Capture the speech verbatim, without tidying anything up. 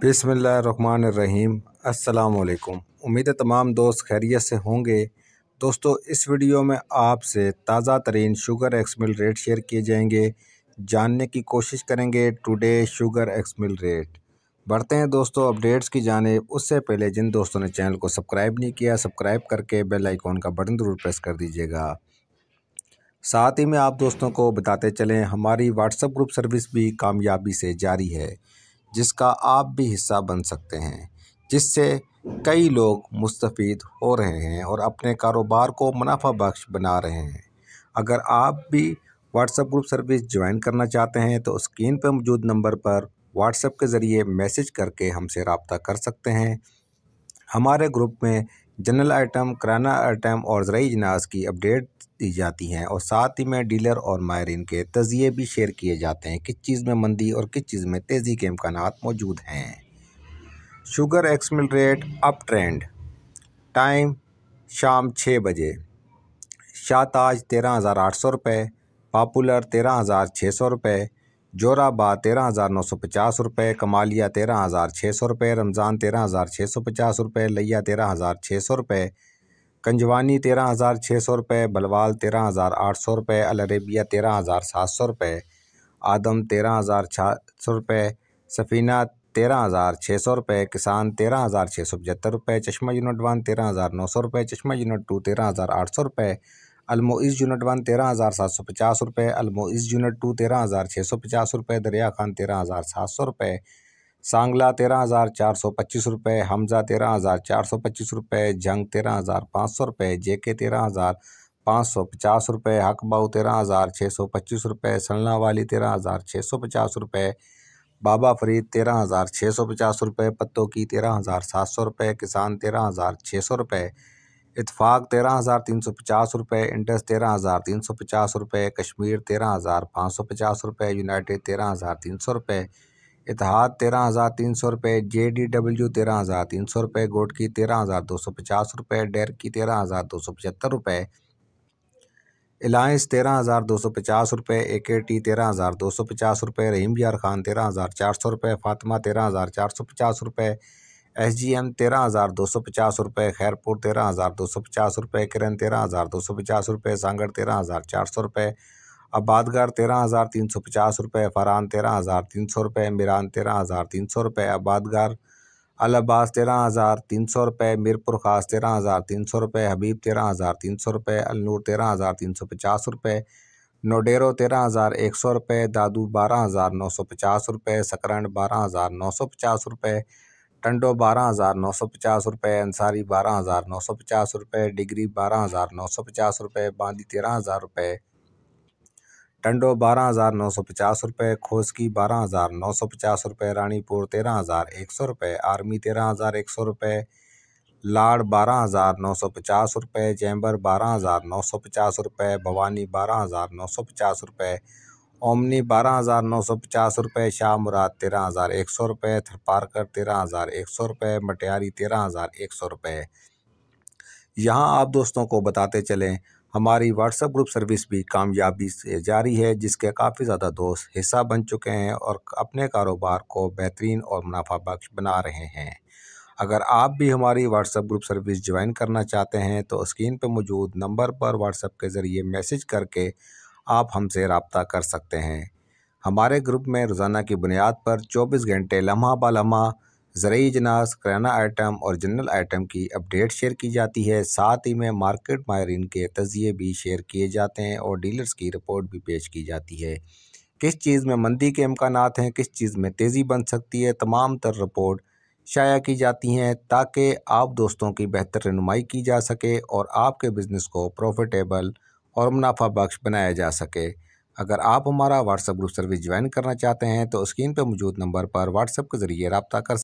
बिस्मिल्लाहिर्रहमानिर्रहीम। अस्सलामुअलैकुम। उम्मीद है तमाम दोस्त खैरियत से होंगे। दोस्तों, इस वीडियो में आपसे ताज़ा तरीन sugar ex mill rate share किए जाएंगे, जानने की कोशिश करेंगे today sugar ex mill rate. बढ़ते हैं दोस्तों अपडेट्स की जानेब। उससे पहले जिन दोस्तों ने चैनल को सब्सक्राइब नहीं किया, सब्सक्राइब करके बेल आइकॉन का बटन ज़रूर प्रेस कर दीजिएगा। साथ ही में आप दोस्तों को बताते चलें, हमारी व्हाट्सएप ग्रुप सर्विस भी कामयाबी से जारी है, जिसका आप भी हिस्सा बन सकते हैं, जिससे कई लोग मुस्तफ़ीद हो रहे हैं और अपने कारोबार को मुनाफा बख्श बना रहे हैं। अगर आप भी व्हाट्सएप ग्रुप सर्विस ज्वाइन करना चाहते हैं तो स्क्रीन पर मौजूद नंबर पर व्हाट्सएप के ज़रिए मैसेज करके हमसे रब्ता कर सकते हैं। हमारे ग्रुप में जनरल आइटम, किराना आइटम और ज़राई जनाज़ की अपडेट दी जाती हैं और साथ ही में डीलर और मायरीन के तजिए भी शेयर किए जाते हैं, किस चीज़ में मंदी और किस चीज़ में तेज़ी के इम्कानात मौजूद हैं। Sugar ex mill rate up trend. Time शाम छः बजे। शाताज तेरह हज़ार आठ सौ रुपये, पॉपुलर तेरह हज़ार छः सौ रुपये, जोराबाद तेरह हज़ार नौ सौ पचास रुपये, कमालिया तेरह हज़ार छः सौ रुपये, रमज़ान तेरह हज़ार छः सौ पचास रुपये, लिया तेरह हज़ार छः सौ रुपये, कंजवानी तेरह हज़ार छः सौ रुपये, बलवाल तेरह हज़ार आठ सौ रुपये, अलरेबिया तेरह हज़ार सात सौ रुपये, आदम तेरह हज़ार छः सौ रुपये, सफ़ीना तेरह हज़ार छः सौ रुपये, किसान तेरह हज़ार छः सौ पचहत्तर रुपये, चश्मा यूनिट वन तेरह हज़ार नौ सौ रुपये, चश्मा यूनिट टू तेरह हज़ार आठ सौ रुपये, अलमोइज़ यूनिट वन तेरह हज़ार सात सौ पचास रुपये, अलमोइज़ यूनिट टू तेरह हज़ार छः सौ पचास रुपये, दरिया खान तेरह हज़ार सात सौ रुपये, सांगला तेरह हज़ार चार सौ पच्चीस रुपये, हमज़ा तेरह हज़ार चार सौ पच्चीस रुपये, जंग तेरह हज़ार पाँच सौ रुपये, जेके तेरह हज़ार पाँच सौ पचास रुपये, हकबाऊ तेरह हज़ार छः सौ पच्चीस रुपये, सलना वाली तेरह हज़ार छः सौ पचास रुपये, बाबा फरीद तेरह हज़ार छः सौ पचास रुपये, पत्तों की तेरह हज़ार सात सौ रुपये, किसान तेरह हज़ार छः सौ रुपये, इतफाक़ तेरह हज़ार तीन सौ पचास रुपये, इंडस तेरह हज़ार तीन सौ पचास रुपये, कश्मीर तेरह हज़ार पाँच सौ पचास रुपये, यूनाइटेड तेरह हज़ार तीन सौ रुपये, इतिहाद तेरह हज़ार तीन सौ रुपये, जे डी डब्ल्यू तेरह हज़ार तीन सौ रुपये, गोट की तेरह हज़ार दो सौ पचास रुपये, डेर की तेरह हज़ार दो सौ पचहत्तर रुपये, अलायंस तेरह हज़ार दो सौ पचास रुपये, ए के टी तेरह हज़ार दो सौ पचास रुपये, रहीम यार खान तेरह हज़ार चार सौ रुपये, फातिमा तेरह हज़ार चार सौ पचास रुपये, एस जी एम तेरह हज़ार दो सौ पचास रुपये, खैरपुर तेरह हज़ार दो सौ पचास रुपये, किरण तेरह हज़ार दो सौ पचास रुपये, सांगड़ तेरह हज़ार चार सौ रुपये, आबादगार तेरह हज़ार तीन सौ पचास रुपये, फरहान तेरह हज़ार तीन सौ रुपये, मिरान तेरह हज़ार तीन सौ रुपये, आबादगार अलबास तेरह हज़ार तीन सौ रुपये, मीरपुर खास तेरह हज़ार तीन सौ रुपये, हबीब तेरह हज़ार तीन सौ रुपये, अलनूर तेरह हज़ार तीन सौ पचास रुपये, नोडेरो तेरह हज़ार एक सौ रुपये, दादू बारह हज़ार नौ सौ पचास रुपये, सकरंड बारह हज़ार नौ सौ पचास रुपये, टंडो बारह हज़ार नौ सौ पचास रुपये, अंसारी बारह हज़ार नौ सौ पचास रुपये, डिग्री बारह हज़ार नौ सौ पचास रुपये, बांदी तेरह हज़ार रुपये, टंडो बारह हज़ार नौ सौ पचास रुपये, खोसकी बारह हज़ार नौ सौ पचास रुपये, रानीपुर तेरह हज़ार एक सौ रुपये, आर्मी तेरह हज़ार एक सौ रुपये, लाड़ बारह हज़ार नौ सौ पचास रुपये, चैम्बर बारह हज़ार नौ सौ पचास रुपये, भवानी बारह हज़ार नौ सौ पचास रुपये, ओमनी बारह हज़ार नौ सौ पचास रुपये, शाह मुराद तेरह हज़ार एक सौ रुपये, थरपारकर तेरह हज़ार एक सौ रुपये, मटियारी तेरह हज़ार एक सौ रुपये। यहाँ आप दोस्तों को बताते चलें, हमारी व्हाट्सएप ग्रुप सर्विस भी कामयाबी से जारी है, जिसके काफ़ी ज़्यादा दोस्त हिस्सा बन चुके हैं और अपने कारोबार को बेहतरीन और मुनाफा बख्श बना रहे हैं। अगर आप भी हमारी व्हाट्सएप ग्रुप सर्विस ज्वाइन करना चाहते हैं तो स्क्रीन पर मौजूद नंबर पर व्हाट्सएप के ज़रिए मैसेज करके आप हमसे रब्ता कर सकते हैं। हमारे ग्रुप में रोज़ाना की बुनियाद पर चौबीस घंटे लम्हा बा लम्हा ज़राई जनाज़, किराना आइटम और जनरल आइटम की अपडेट शेयर की जाती है। साथ ही में मार्केट माहरीन के तजिए भी शेयर किए जाते हैं और डीलर्स की रिपोर्ट भी पेश की जाती है, किस चीज़ में मंदी के इम्कानात हैं, किस चीज़ में तेज़ी बन सकती है। तमाम तर रिपोर्ट शाया की जाती हैं ताकि आप दोस्तों की बेहतर रहनुमाई की जा सके और आपके बिज़नेस को प्रॉफिटेबल और मुनाफा बख्श बनाया जा सके। अगर आप हमारा व्हाट्सएप ग्रुप सर्विस ज्वाइन करना चाहते हैं तो स्क्रीन पर मौजूद नंबर पर व्हाट्सएप के ज़रिए रब्ता कर